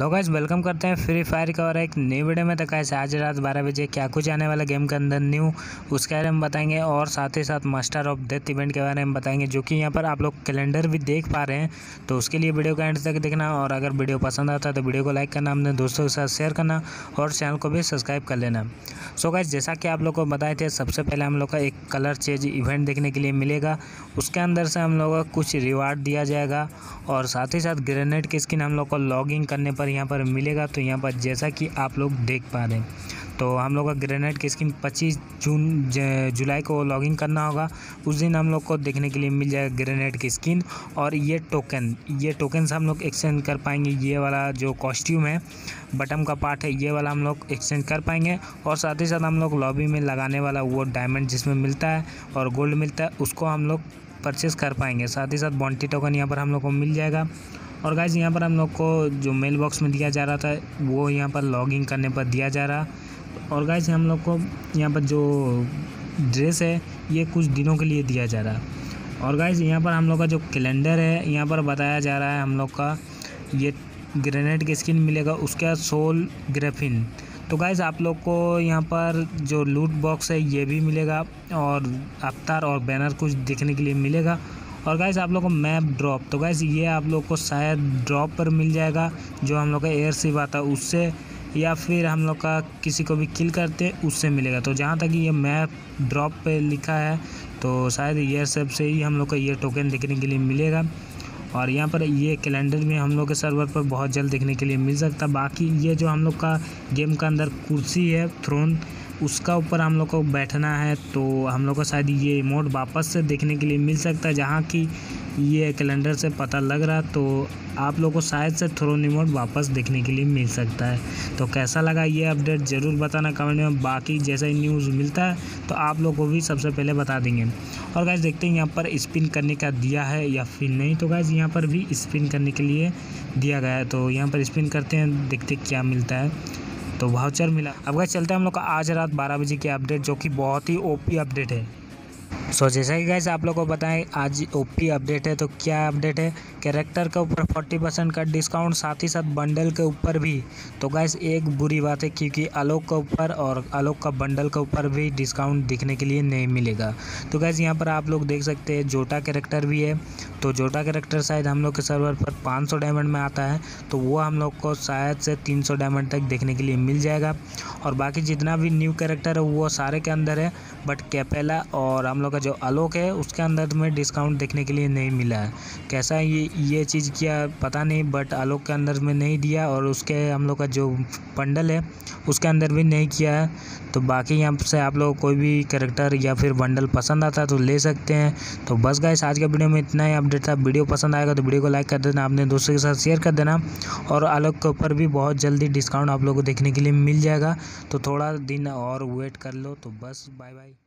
Hello guys, welcome करते हैं free fire का और एक नई वीडियो में। तक ऐसे आज रात 12 बजे क्या कुछ आने वाला गेम के अंदर न्यू, उसके बारे में बताएंगे और साथ ही साथ मास्टर ऑफ डेथ इवेंट के बारे में बताएंगे, जो कि यहाँ पर आप लोग कैलेंडर भी देख पा रहे हैं। तो उसके लिए वीडियो का एंड तक देखना और अगर वीडियो पसंद आता है तो वीडियो को लाइक करना, अपने दोस्तों के साथ शेयर करना और चैनल को भी सब्सक्राइब कर लेना। सो गाइस, जैसा कि आप लोग को बताए थे, सबसे पहले हम लोग का एक कलर चेंज इवेंट देखने के लिए मिलेगा। उसके अंदर से हम लोग को कुछ रिवार्ड दिया जाएगा और साथ ही साथ ग्रेनेड की स्किन हम लोग को लॉगिन करने पर यहाँ पर मिलेगा। तो यहाँ पर जैसा कि आप लोग देख पा रहे हैं, तो हम लोग का ग्रेनेड की स्किन 25 जुलाई को लॉगिन करना होगा। उस दिन हम लोग को देखने के लिए मिल जाएगा ग्रेनेड की स्किन और ये टोकन से हम लोग एक्सचेंज कर पाएंगे। ये वाला जो कॉस्ट्यूम है, बटम का पार्ट है, ये वाला हम लोग एक्सचेंज कर पाएंगे और साथ ही साथ हम लोग लॉबी में लगाने वाला वो डायमंड जिसमें मिलता है और गोल्ड मिलता है, उसको हम लोग परचेस कर पाएंगे। साथ ही साथ बॉन्टी टोकन यहाँ पर हम लोग को मिल जाएगा। और गाइस, यहाँ पर हम लोग को जो मेल बॉक्स में दिया जा रहा था वो यहाँ पर लॉगिन करने पर दिया जा रहा। और गाइस, हम लोग को यहाँ पर जो ड्रेस है ये कुछ दिनों के लिए दिया जा रहा। और गाइस, यहाँ पर हम लोग का जो कैलेंडर है, यहाँ पर बताया जा रहा है हम लोग का ये ग्रेनेड की स्किन मिलेगा, उसके बाद सोल ग्रेफिन। तो गाइस, आप लोग को यहाँ पर जो लूट बॉक्स है ये भी मिलेगा और अवतार और बैनर कुछ देखने के लिए मिलेगा। और गाइस, आप लोग को मैप ड्रॉप, तो गाइस ये आप लोग को शायद ड्रॉप पर मिल जाएगा, जो हम लोग का एयर शिप आता है उससे, या फिर हम लोग का किसी को भी किल करते उससे मिलेगा। तो जहाँ तक ये मैप ड्रॉप पे लिखा है, तो शायद एयर शिप से ही हम लोग का ये टोकन देखने के लिए मिलेगा। और यहाँ पर ये कैलेंडर भी हम लोग के सर्वर पर बहुत जल्द देखने के लिए मिल सकता। बाकी ये जो हम लोग का गेम का अंदर कुर्सी है थ्रोन, उसका ऊपर हम लोग को बैठना है, तो हम लोग को शायद ये इमोट वापस से देखने के लिए मिल सकता है, जहाँ की ये कैलेंडर से पता लग रहा। तो आप लोग को शायद से थ्रोन इमोट वापस देखने के लिए मिल सकता है। तो कैसा लगा ये अपडेट ज़रूर बताना कमेंट में। बाकी जैसा ही न्यूज़ मिलता है तो आप लोग को भी सबसे पहले बता देंगे। और गाइस, देखते हैं यहाँ पर स्पिन करने का दिया है या फिर नहीं। तो गाइस, यहाँ पर भी स्पिन करने के लिए दिया गया है, तो यहाँ पर स्पिन करते हैं, देखते क्या मिलता है। तो वाउचर मिला। अब गाइस, चलते हैं हम लोग का आज रात 12 बजे की अपडेट, जो कि बहुत ही ओपी अपडेट है। सो जैसा कि गाइस आप लोगों को बताएं, आज ओपी अपडेट है। तो क्या अपडेट है? कैरेक्टर के ऊपर 40% का डिस्काउंट, साथ ही साथ बंडल के ऊपर भी। तो गाइस, एक बुरी बात है क्योंकि आलोक के ऊपर और आलोक का बंडल के ऊपर भी डिस्काउंट दिखने के लिए नहीं मिलेगा। तो गाइस, यहाँ पर आप लोग देख सकते हैं जोटा कैरेक्टर भी है। तो जोटा कैरेक्टर शायद हम लोग के सर्वर पर 500 डायमंड में आता है, तो वो हम लोग को शायद से 300 डायमंड तक देखने के लिए मिल जाएगा। और बाकी जितना भी न्यू कैरेक्टर है वो सारे के अंदर है, बट कैपेला और हम लोग का जो आलोक है उसके अंदर में डिस्काउंट देखने के लिए नहीं मिला है। कैसा ये चीज़ किया पता नहीं, बट आलोक के अंदर में नहीं दिया और उसके हम लोग का जो बंडल है उसके अंदर भी नहीं किया है। तो बाकी यहाँ से आप लोग कोई भी कैरेक्टर या फिर बंडल पसंद आता है तो ले सकते हैं। तो बस गाइस, आज के वीडियो में इतना ही अपडेट था। वीडियो पसंद आएगा तो वीडियो को लाइक कर देना, अपने दोस्तों के साथ शेयर कर देना। और आलोक के ऊपर भी बहुत जल्दी डिस्काउंट आप लोगों को देखने के लिए मिल जाएगा, तो थोड़ा दिन और वेट कर लो। तो बस बाय बाय।